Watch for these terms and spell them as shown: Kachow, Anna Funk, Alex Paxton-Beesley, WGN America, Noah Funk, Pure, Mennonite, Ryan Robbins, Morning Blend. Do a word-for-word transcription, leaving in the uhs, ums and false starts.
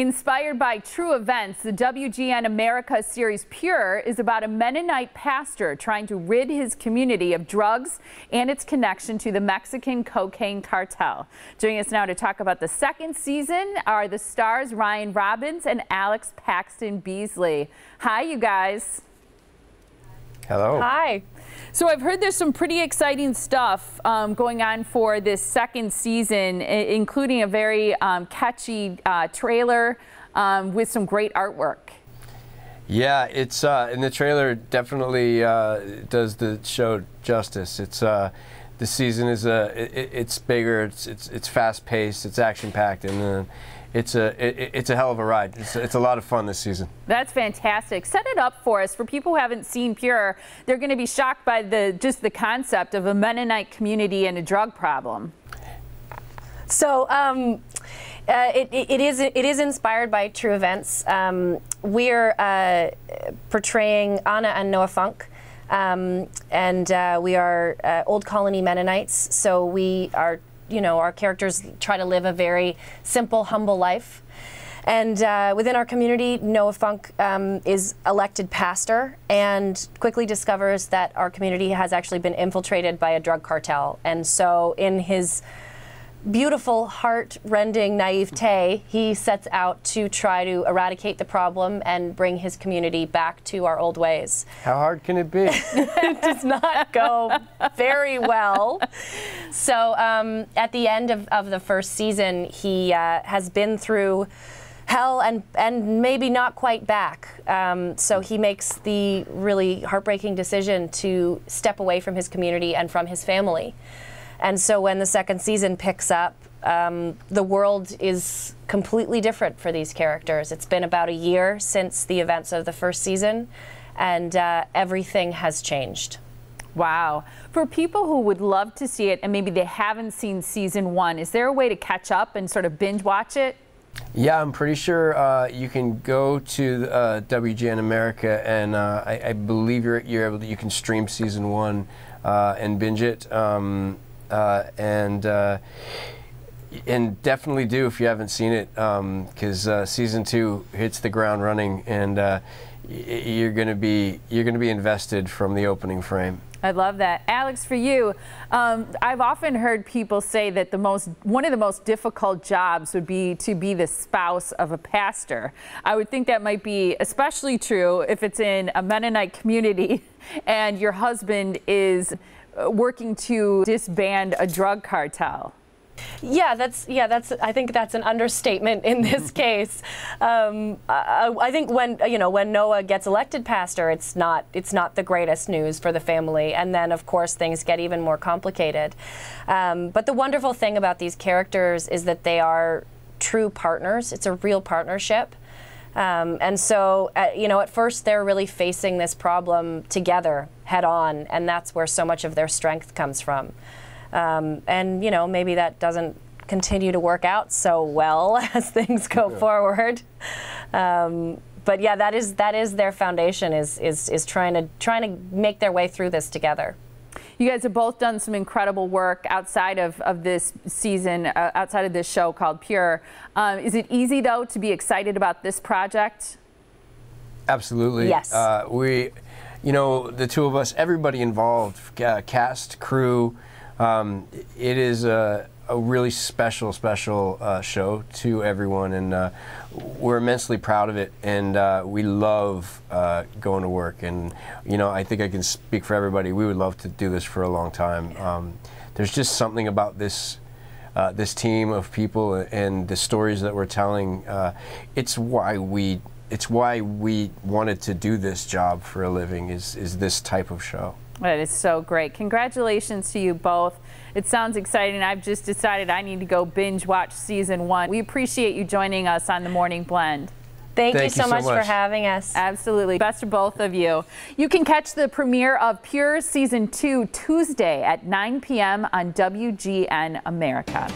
Inspired by true events, the W G N America series Pure is about a Mennonite pastor trying to rid his community of drugs and its connection to the Mexican cocaine cartel. Joining us now to talk about the second season are the stars Ryan Robbins and Alex Paxton-Beesley. Hi, you guys. Hello. Hi. So I've heard there's some pretty exciting stuff um, going on for this second season, including a very um, catchy uh, trailer um, with some great artwork. Yeah, it's uh, and the trailer definitely uh, does the show justice. It's uh, the season is a uh, it, it's bigger, it's it's, it's fast paced, it's action packed, and Uh, It's a it, it's a hell of a ride. It's, it's a lot of fun this season. That's fantastic. Set it up for us. For people who haven't seen Pure, they're going to be shocked by the just the concept of a Mennonite community and a drug problem. So um, uh, it, it is it is inspired by true events. Um, we're uh, portraying Anna and Noah Funk. Um, and uh, we are uh, old colony Mennonites. So we are. You know, our characters try to live a very simple, humble life. And uh, within our community, Noah Funk um, is elected pastor and quickly discovers that our community has actually been infiltrated by a drug cartel. And so in his beautiful, heart-rending naivete, he sets out to try to eradicate the problem and bring his community back to our old ways. How hard can it be? It does not go very well. So um, at the end of, of the first season, he uh, has been through hell and, and maybe not quite back. Um, so he makes the really heartbreaking decision to step away from his community and from his family. And so when the second season picks up, um, the world is completely different for these characters. It's been about a year since the events of the first season, and uh, everything has changed. Wow. For people who would love to see it and maybe they haven't seen season one, is there a way to catch up and sort of binge watch it? Yeah, I'm pretty sure uh, you can go to uh, W G N America, and uh, I, I believe you're, you're able to, you can stream season one uh, and binge it. Um, Uh, and uh, and definitely do if you haven't seen it, because um, uh, season two hits the ground running, and uh, you're gonna be you're gonna be invested from the opening frame. I love that, Alex. For you, um, I've often heard people say that the most one of the most difficult jobs would be to be the spouse of a pastor. I would think that might be especially true if it's in a Mennonite community, and your husband is working to disband a drug cartel. Yeah, that's yeah, that's. I think that's an understatement in this case. Um, I, I think when you know when Noah gets elected pastor, it's not it's not the greatest news for the family, and then of course things get even more complicated. Um, but the wonderful thing about these characters is that they are true partners. It's a real partnership. Um, and so, uh, you know, at first they're really facing this problem together, head on, and that's where so much of their strength comes from. Um, and, you know, maybe that doesn't continue to work out so well as things go yeah. forward. Um, but yeah, that is that is their foundation, is, is, is trying to, trying to make their way through this together. You guys have both done some incredible work outside of, of this season, uh, outside of this show called Pure. Um, is it easy, though, to be excited about this project? Absolutely. Yes. Uh, we, you know, the two of us, everybody involved, uh, cast, crew, um, it is a, a really special, special uh, show to everyone, and uh, we're immensely proud of it, and uh, we love uh, going to work, and you know, I think I can speak for everybody. We would love to do this for a long time. Um, there's just something about this uh, this team of people and the stories that we're telling. Uh, it's why we it's why we wanted to do this job for a living. Is is this type of show? That is so great. Congratulations to you both. It sounds exciting. I've just decided I need to go binge watch season one. We appreciate you joining us on The Morning Blend. Thank, Thank you, so, you so much, much for having us. Absolutely. Best of both of you. You can catch the premiere of Pure season two Tuesday at nine p m on W G N America.